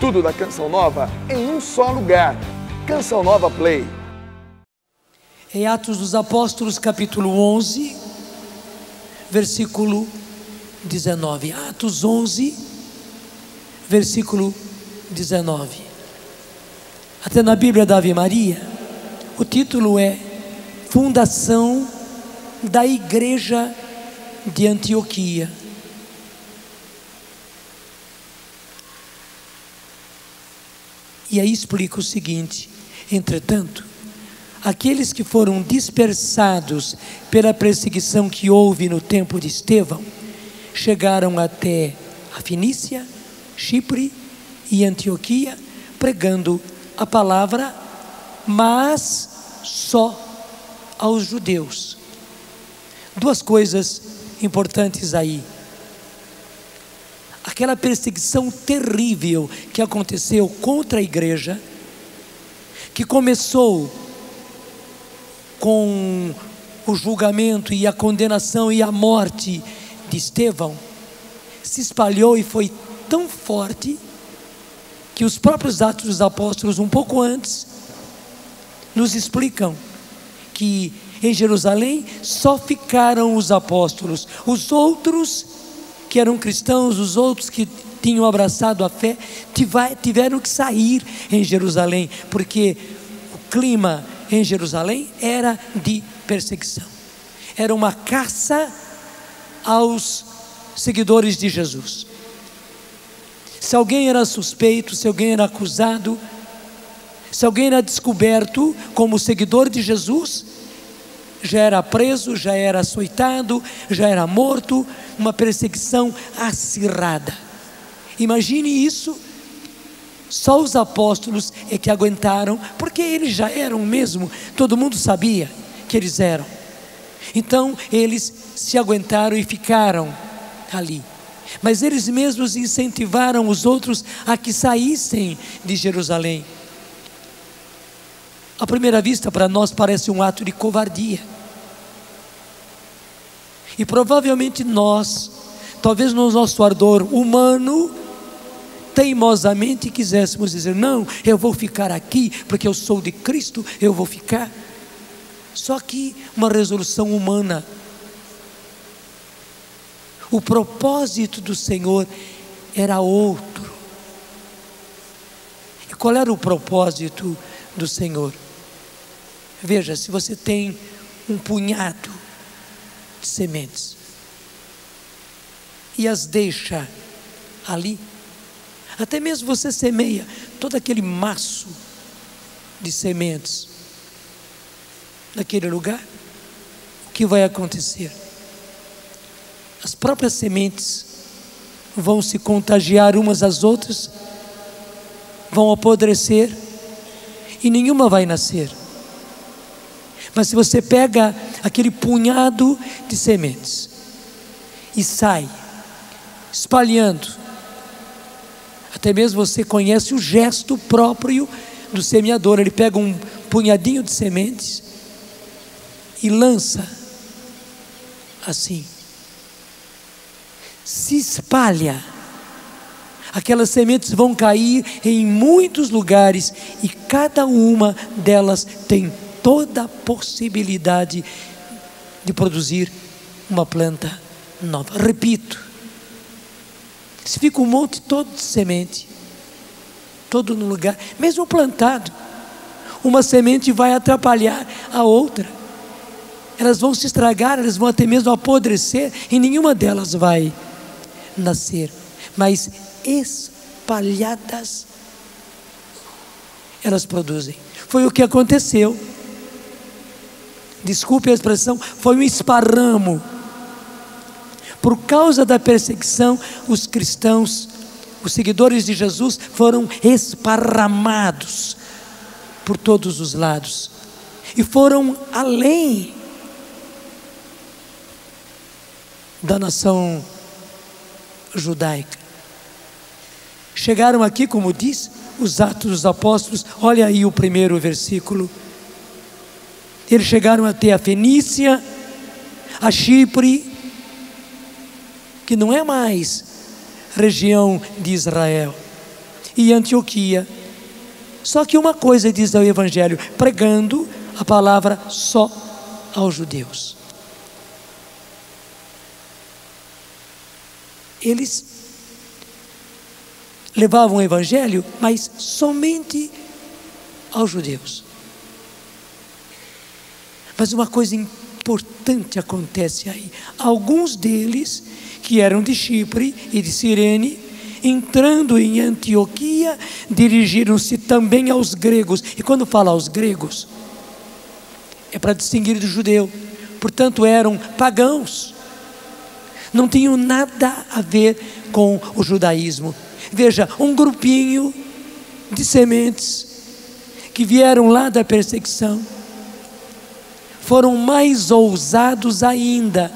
Tudo da Canção Nova em um só lugar. Canção Nova Play. Em Atos dos Apóstolos, capítulo 11, versículo 19. Atos 11, versículo 19. Até na Bíblia da Ave Maria, o título é Fundação da Igreja de Antioquia. E aí explica o seguinte: entretanto, aqueles que foram dispersados pela perseguição que houve no tempo de Estevão, chegaram até a Fenícia, Chipre e Antioquia, pregando a palavra, mas só aos judeus. Duas coisas importantes aí. Aquela perseguição terrível que aconteceu contra a igreja, que começou com o julgamento e a condenação e a morte de Estevão, se espalhou e foi tão forte que os próprios Atos dos Apóstolos, um pouco antes, nos explicam que em Jerusalém só ficaram os apóstolos. Os outros que eram cristãos, os outros que tinham abraçado a fé, tiveram que sair em Jerusalém, porque o clima em Jerusalém era de perseguição, era uma caça aos seguidores de Jesus. Se alguém era suspeito, se alguém era acusado, se alguém era descoberto como seguidor de Jesus, já era preso, já era açoitado, já era morto. Uma perseguição acirrada. Imagine isso. Só os apóstolos é que aguentaram, porque eles já eram mesmo, todo mundo sabia que eles eram. Então eles se aguentaram e ficaram ali. Mas eles mesmos incentivaram os outros a que saíssem de Jerusalém. À primeira vista, para nós parece um ato de covardia. E provavelmente nós, talvez no nosso ardor humano, teimosamente quiséssemos dizer: não, eu vou ficar aqui, porque eu sou de Cristo, eu vou ficar. Só que uma resolução humana. O propósito do Senhor era outro. E qual era o propósito do Senhor? Veja, se você tem um punhado de sementes e as deixa ali, até mesmo você semeia todo aquele maço de sementes naquele lugar, o que vai acontecer? As próprias sementes vão se contagiar umas às outras, vão apodrecer e nenhuma vai nascer. Mas se você pega aquele punhado de sementes e sai espalhando, até mesmo você conhece o gesto próprio do semeador. Ele pega um punhadinho de sementes e lança assim, se espalha. Aquelas sementes vão cair em muitos lugares e cada uma delas tem toda a possibilidade de produzir uma planta nova. Repito, se fica um monte todo de semente, todo no lugar, mesmo plantado, uma semente vai atrapalhar a outra. Elas vão se estragar, elas vão até mesmo apodrecer e nenhuma delas vai nascer. Mas espalhadas, elas produzem. Foi o que aconteceu. Desculpe a expressão, foi um esparramo. Por causa da perseguição, os cristãos, os seguidores de Jesus, foram esparramados por todos os lados e foram além da nação judaica. Chegaram aqui, como diz os Atos dos Apóstolos, olha aí o primeiro versículo. Eles chegaram até a Fenícia, a Chipre, que não é mais região de Israel, e Antioquia. Só que uma coisa diz o Evangelho, pregando a palavra só aos judeus. Eles levavam o Evangelho, mas somente aos judeus. Mas uma coisa importante acontece aí. Alguns deles, que eram de Chipre e de Cirene, entrando em Antioquia, dirigiram-se também aos gregos. E quando fala aos gregos, é para distinguir do judeu. Portanto, eram pagãos. Não tinham nada a ver com o judaísmo. Veja, um grupinho de sementes que vieram lá da perseguição foram mais ousados ainda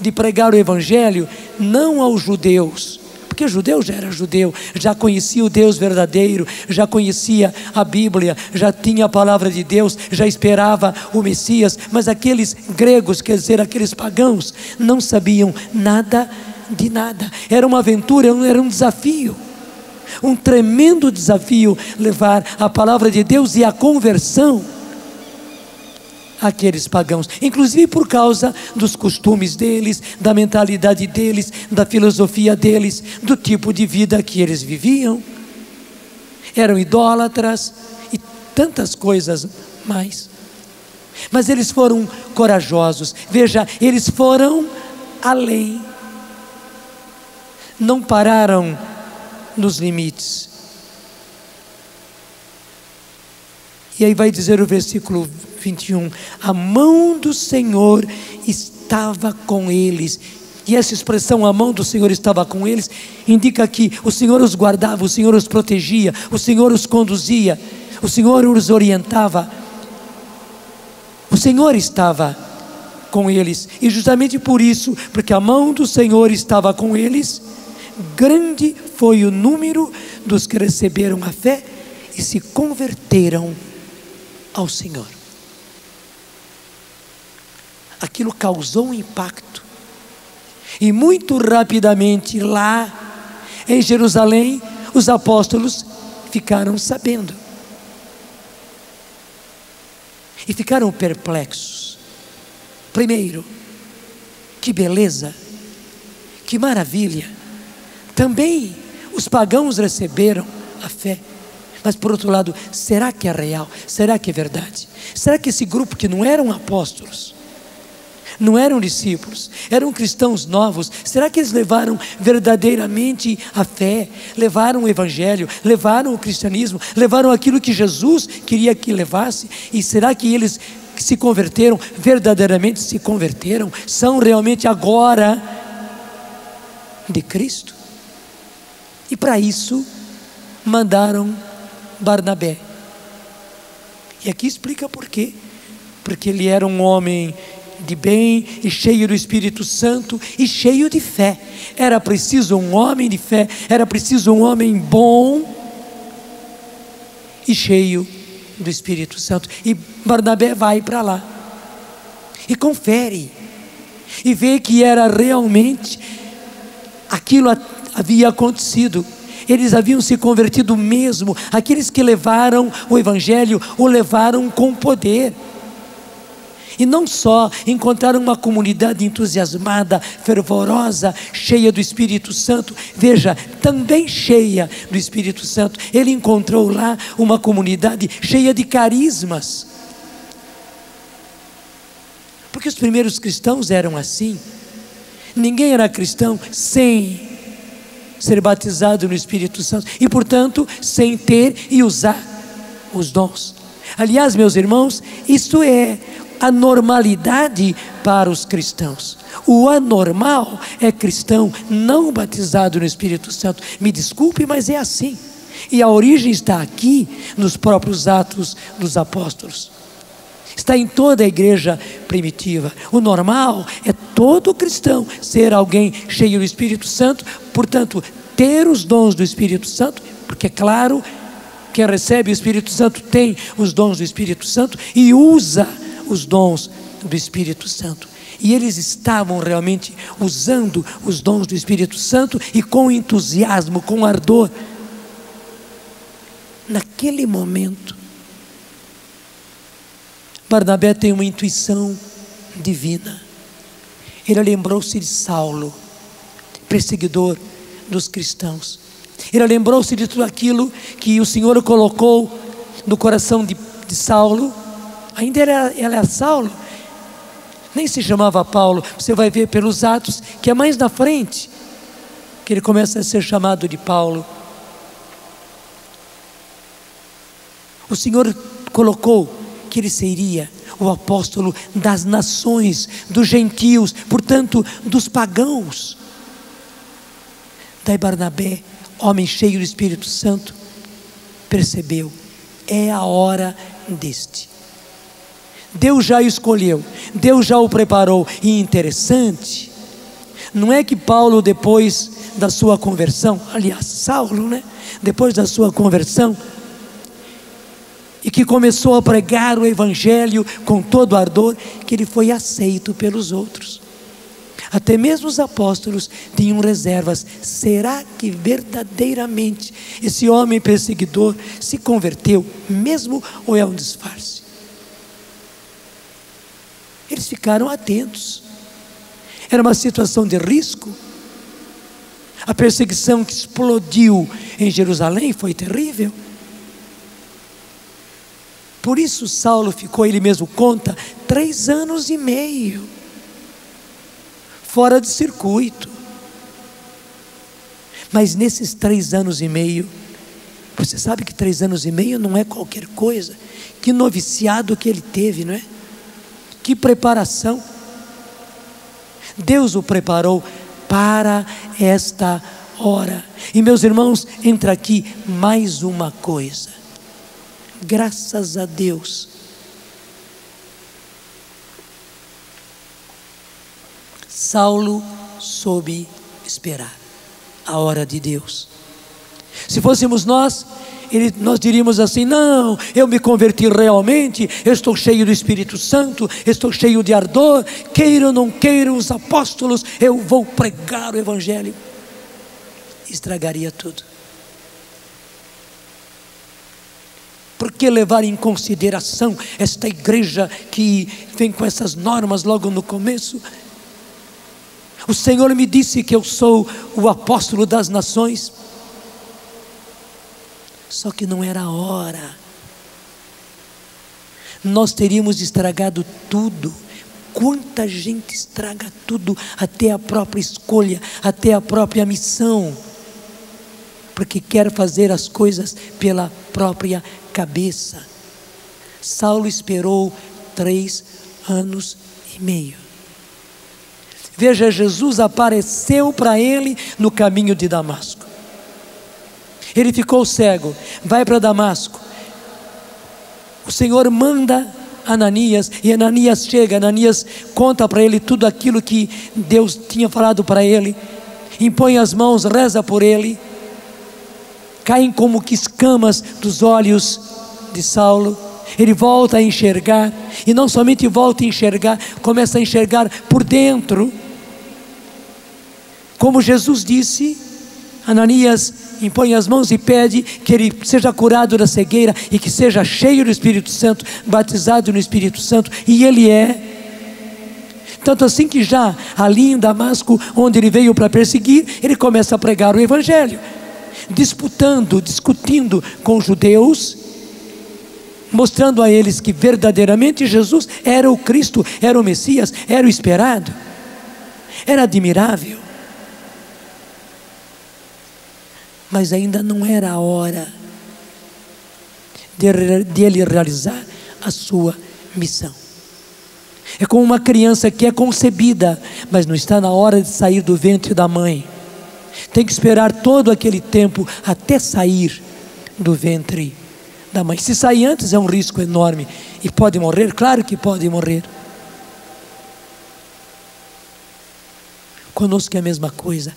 de pregar o Evangelho não aos judeus, porque judeu já era judeu, já conhecia o Deus verdadeiro, já conhecia a Bíblia, já tinha a palavra de Deus, já esperava o Messias, mas aqueles gregos, quer dizer, aqueles pagãos, não sabiam nada de nada. Era uma aventura, era um desafio, um tremendo desafio, levar a palavra de Deus e a conversão àqueles pagãos, inclusive por causa dos costumes deles, da mentalidade deles, da filosofia deles, do tipo de vida que eles viviam. Eram idólatras e tantas coisas mais. Mas eles foram corajosos. Veja, eles foram além. Não pararam nos limites. E aí vai dizer o versículo 21, a mão do Senhor estava com eles. E essa expressão, a mão do Senhor estava com eles, indica que o Senhor os guardava, o Senhor os protegia, o Senhor os conduzia, o Senhor os orientava. O Senhor estava com eles. E justamente por isso, porque a mão do Senhor estava com eles, grande foi o número dos que receberam a fé e se converteram ao Senhor. Aquilo causou um impacto. E muito rapidamente lá em Jerusalém, os apóstolos ficaram sabendo. E ficaram perplexos. Primeiro, que beleza, que maravilha. Também os pagãos receberam a fé. Mas por outro lado, será que é real? Será que é verdade? Será que esse grupo que não eram apóstolos, não eram discípulos, eram cristãos novos, será que eles levaram verdadeiramente a fé? Levaram o Evangelho, levaram o cristianismo, levaram aquilo que Jesus queria que levasse? E será que eles se converteram, verdadeiramente se converteram? São realmente agora de Cristo? E para isso, mandaram Barnabé. E aqui explica por quê. Porque ele era um homem de bem e cheio do Espírito Santo e cheio de fé. Era preciso um homem de fé, era preciso um homem bom e cheio do Espírito Santo. E Barnabé vai para lá e confere e vê que era realmente aquilo havia acontecido. Eles haviam se convertido mesmo. Aqueles que levaram o Evangelho o levaram com poder. E não só encontraram uma comunidade entusiasmada, fervorosa, cheia do Espírito Santo. Veja, também cheia do Espírito Santo. Ele encontrou lá uma comunidade cheia de carismas. Porque os primeiros cristãos eram assim. Ninguém era cristão sem ser batizado no Espírito Santo e, portanto, sem ter e usar os dons. Aliás, meus irmãos, isso é a normalidade para os cristãos. O anormal é cristão não batizado no Espírito Santo. Me desculpe, mas é assim. E a origem está aqui, nos próprios Atos dos Apóstolos. Está em toda a igreja primitiva. O normal é todo cristão ser alguém cheio do Espírito Santo, portanto, ter os dons do Espírito Santo, porque é claro, quem recebe o Espírito Santo tem os dons do Espírito Santo e usa os dons do Espírito Santo. E eles estavam realmente usando os dons do Espírito Santo e com entusiasmo, com ardor, naquele momento. Barnabé tem uma intuição divina. Ele lembrou-se de Saulo, perseguidor dos cristãos. Ele lembrou-se de tudo aquilo que o Senhor colocou no coração de Saulo. Ainda era Saulo, nem se chamava Paulo. Você vai ver pelos Atos que é mais na frente que ele começa a ser chamado de Paulo. O Senhor colocou que ele seria o apóstolo das nações, dos gentios, portanto dos pagãos. Daí Barnabé, homem cheio do Espírito Santo, percebeu: é a hora deste. Deus já escolheu, Deus já o preparou. E interessante, não é que Paulo, depois da sua conversão, aliás, Saulo, depois da sua conversão, e que começou a pregar o Evangelho com todo ardor, que ele foi aceito pelos outros. Até mesmo os apóstolos tinham reservas. Será que verdadeiramente esse homem perseguidor se converteu mesmo, ou é um disfarce? Eles ficaram atentos. Era uma situação de risco. A perseguição que explodiu em Jerusalém foi terrível. Por isso Saulo ficou, ele mesmo conta, 3 anos e meio fora de circuito. Mas nesses 3 anos e meio, você sabe que 3 anos e meio não é qualquer coisa. Que noviciado que ele teve, não é? Que preparação! Deus o preparou para esta hora. E meus irmãos, entra aqui mais uma coisa. Graças a Deus, Saulo soube esperar a hora de Deus. Se fôssemos nós, nós diríamos assim: não, eu me converti realmente, eu estou cheio do Espírito Santo, estou cheio de ardor, queira ou não queira os apóstolos, eu vou pregar o Evangelho. Estragaria tudo. Por que levar em consideração esta igreja que vem com essas normas logo no começo? O Senhor me disse que eu sou o apóstolo das nações. Só que não era a hora. Nós teríamos estragado tudo. Quanta gente estraga tudo, até a própria escolha, até a própria missão, porque quer fazer as coisas pela própria cabeça. Saulo esperou 3 anos e meio. Veja, Jesus apareceu para ele no caminho de Damasco. Ele ficou cego, vai para Damasco. O Senhor manda Ananias, e Ananias chega. Ananias conta para ele tudo aquilo que Deus tinha falado para ele, impõe as mãos, reza por ele. Caem como que escamas dos olhos de Saulo. Ele volta a enxergar, e não somente volta a enxergar, começa a enxergar por dentro. Como Jesus disse, Ananias impõe as mãos e pede que ele seja curado da cegueira e que seja cheio do Espírito Santo, batizado no Espírito Santo, e ele é. Tanto assim que já ali em Damasco, onde ele veio para perseguir, ele começa a pregar o Evangelho, discutindo com os judeus, mostrando a eles que verdadeiramente Jesus era o Cristo, era o Messias, era o esperado, era admirável. Mas ainda não era a hora de ele realizar a sua missão. É como uma criança que é concebida, mas não está na hora de sair do ventre da mãe. Tem que esperar todo aquele tempo até sair do ventre da mãe. Se sair antes é um risco enorme, e pode morrer, claro que pode morrer. Conosco é a mesma coisa.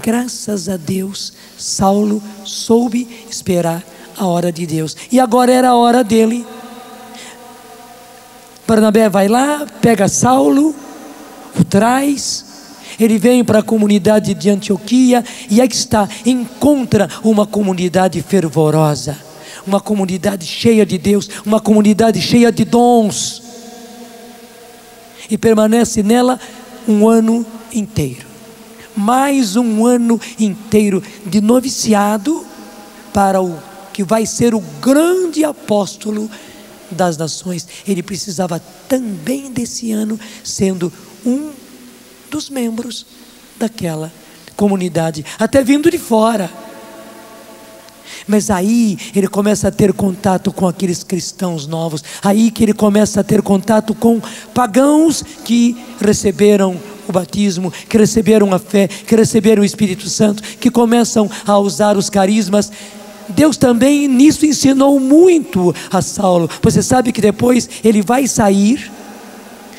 Graças a Deus, Saulo soube esperar a hora de Deus, e agora era a hora dele. Barnabé vai lá, pega Saulo, o traz. Ele vem para a comunidade de Antioquia, e aí está, encontra uma comunidade fervorosa, uma comunidade cheia de Deus, uma comunidade cheia de dons, e permanece nela um ano inteiro, mais um ano inteiro de noviciado, para o que vai ser o grande apóstolo das nações. Ele precisava também desse ano, sendo um dos membros daquela comunidade, até vindo de fora. Mas aí ele começa a ter contato com aqueles cristãos novos, aí que ele começa a ter contato com pagãos que receberam o batismo, que receberam a fé, que receberam o Espírito Santo, que começam a usar os carismas. Deus também nisso ensinou muito a Saulo. Você sabe que depois ele vai sair,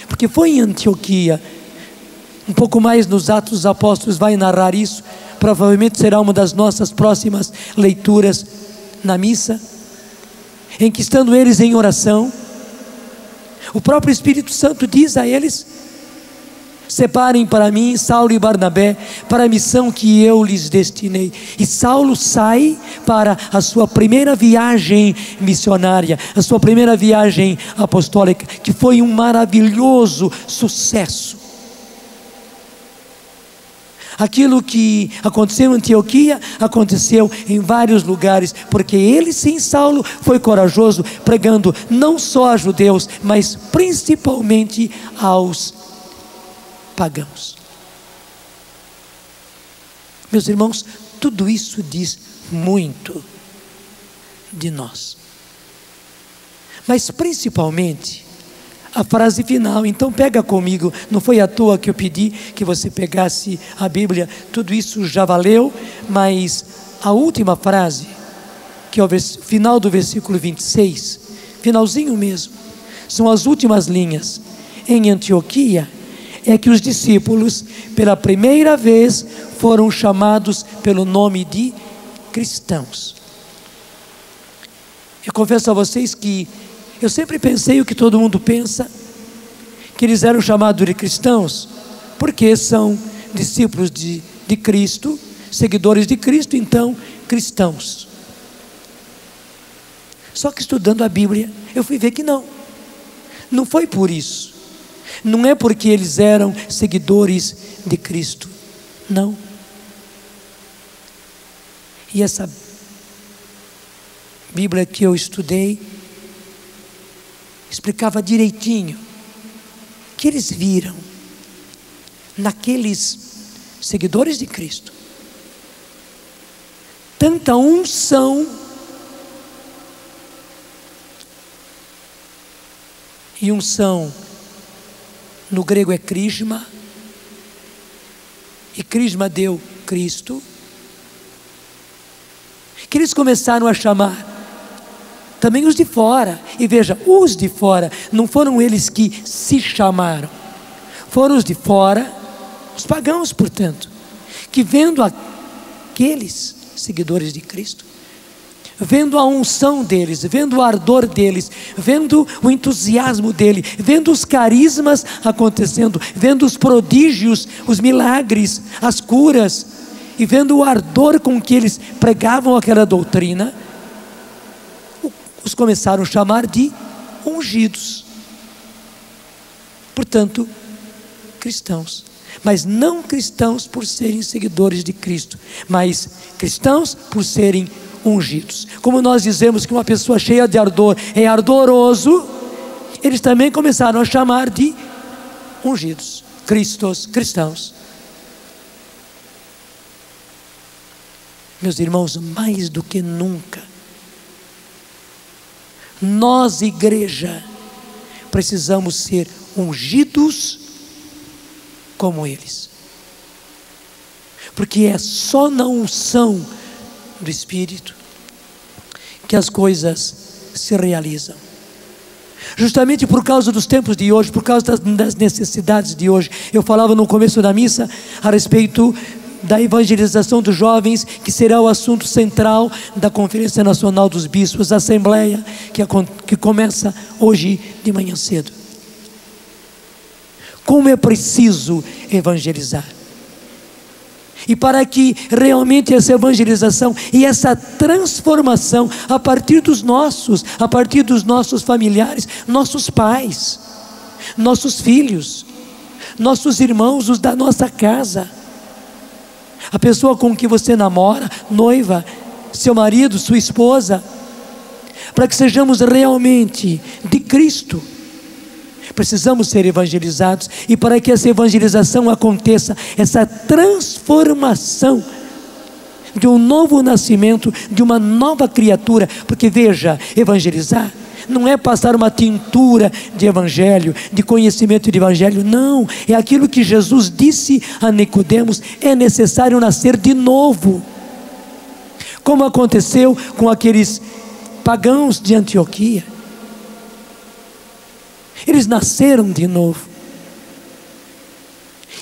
porque foi em Antioquia, um pouco mais nos Atos dos Apóstolos vai narrar isso, provavelmente será uma das nossas próximas leituras na missa, em que, estando eles em oração, o próprio Espírito Santo diz a eles: separem para mim Saulo e Barnabé para a missão que eu lhes destinei. E Saulo sai para a sua primeira viagem missionária, a sua primeira viagem apostólica, que foi um maravilhoso sucesso. Aquilo que aconteceu em Antioquia aconteceu em vários lugares, porque ele, sim, Saulo, foi corajoso, pregando não só a judeus, mas principalmente aos pagãos. Meus irmãos, tudo isso diz muito de nós, mas principalmente a frase final. Então pega comigo, não foi à toa que eu pedi que você pegasse a Bíblia, tudo isso já valeu, mas a última frase, que é o final do versículo 26, finalzinho mesmo, são as últimas linhas. Em Antioquia é que os discípulos, pela primeira vez, foram chamados pelo nome de cristãos. Eu confesso a vocês que eu sempre pensei o que todo mundo pensa, que eles eram chamados de cristãos porque são discípulos de Cristo, seguidores de Cristo, então cristãos. Só que, estudando a Bíblia, eu fui ver que não foi por isso. Não é porque eles eram seguidores de Cristo, não. E essa Bíblia que eu estudei explicava direitinho que eles viram naqueles seguidores de Cristo tanta unção e unção. No grego é crisma, e crisma deu Cristo, que eles começaram a chamar também os de fora. E veja, os de fora, não foram eles que se chamaram, foram os de fora, os pagãos, portanto, que, vendo aqueles seguidores de Cristo, vendo a unção deles, vendo o ardor deles, vendo o entusiasmo dele, vendo os carismas acontecendo, vendo os prodígios, os milagres, as curas, e vendo o ardor com que eles pregavam aquela doutrina, os começaram a chamar de ungidos, portanto cristãos. Mas não cristãos por serem seguidores de Cristo, mas cristãos por serem ungidos. Como nós dizemos que uma pessoa cheia de ardor é ardoroso, eles também começaram a chamar de ungidos, cristos, cristãos. Meus irmãos, mais do que nunca, nós, igreja, precisamos ser ungidos como eles, porque é só na unção do Espírito que as coisas se realizam. Justamente por causa dos tempos de hoje, por causa das necessidades de hoje. Eu falava no começo da missa a respeito da evangelização dos jovens, que será o assunto central da Conferência Nacional dos Bispos, a Assembleia que começa hoje de manhã cedo. Como é preciso evangelizar. E para que realmente essa evangelização e essa transformação a partir dos nossos, a partir dos nossos familiares, nossos pais, nossos filhos, nossos irmãos, os da nossa casa, a pessoa com que você namora, noiva, seu marido, sua esposa, para que sejamos realmente de Cristo, precisamos ser evangelizados. E para que essa evangelização aconteça, essa transformação de um novo nascimento, de uma nova criatura, porque veja, evangelizar não é passar uma tintura de evangelho, de conhecimento de evangelho, não, é aquilo que Jesus disse a Nicodemos: é necessário nascer de novo, como aconteceu com aqueles pagãos de Antioquia. Eles nasceram de novo.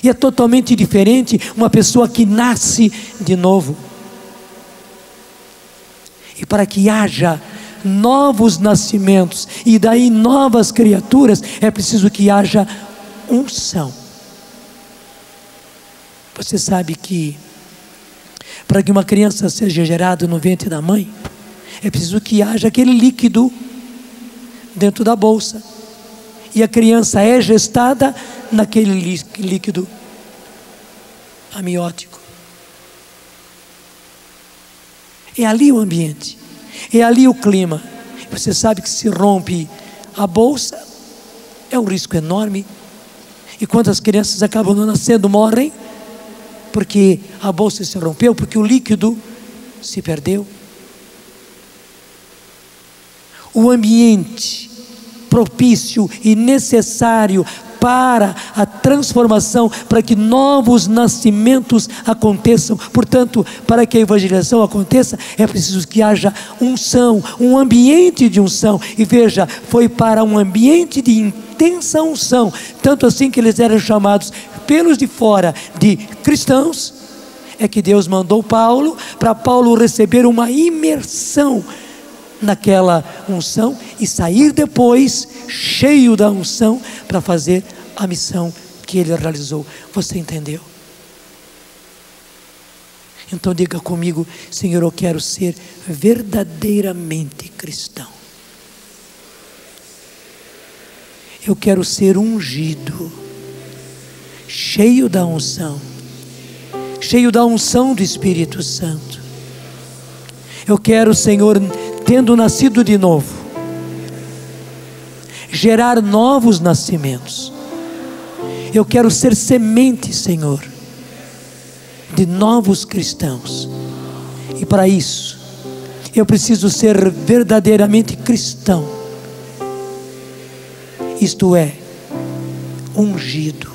E é totalmente diferente uma pessoa que nasce de novo. E para que haja novos nascimentos e daí novas criaturas, é preciso que haja unção. Você sabe que para que uma criança seja gerada no ventre da mãe, é preciso que haja aquele líquido dentro da bolsa. E a criança é gestada naquele líquido amniótico. É ali o ambiente, é ali o clima. Você sabe que se rompe a bolsa, é um risco enorme. E quantas crianças acabam não nascendo, morrem, porque a bolsa se rompeu, porque o líquido se perdeu. O ambiente propício e necessário para a transformação, para que novos nascimentos aconteçam. Portanto, para que a evangelização aconteça, é preciso que haja unção, um ambiente de unção. E veja, foi para um ambiente de intensa unção, tanto assim que eles eram chamados pelos de fora de cristãos, é que Deus mandou Paulo, para Paulo receber uma imersão naquela unção e sair depois cheio da unção para fazer a missão que ele realizou. Você entendeu? Então diga comigo: Senhor, eu quero ser verdadeiramente cristão. Eu quero ser ungido, cheio da unção do Espírito Santo. Eu quero, Senhor, tendo nascido de novo, gerar novos nascimentos. Eu quero ser semente, Senhor, de novos cristãos. E para isso, eu preciso ser verdadeiramente cristão, isto é, ungido.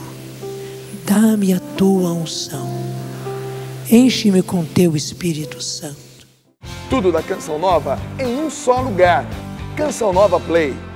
Dá-me a tua unção, enche-me com teu Espírito Santo. Tudo da Canção Nova em um só lugar. Canção Nova Play.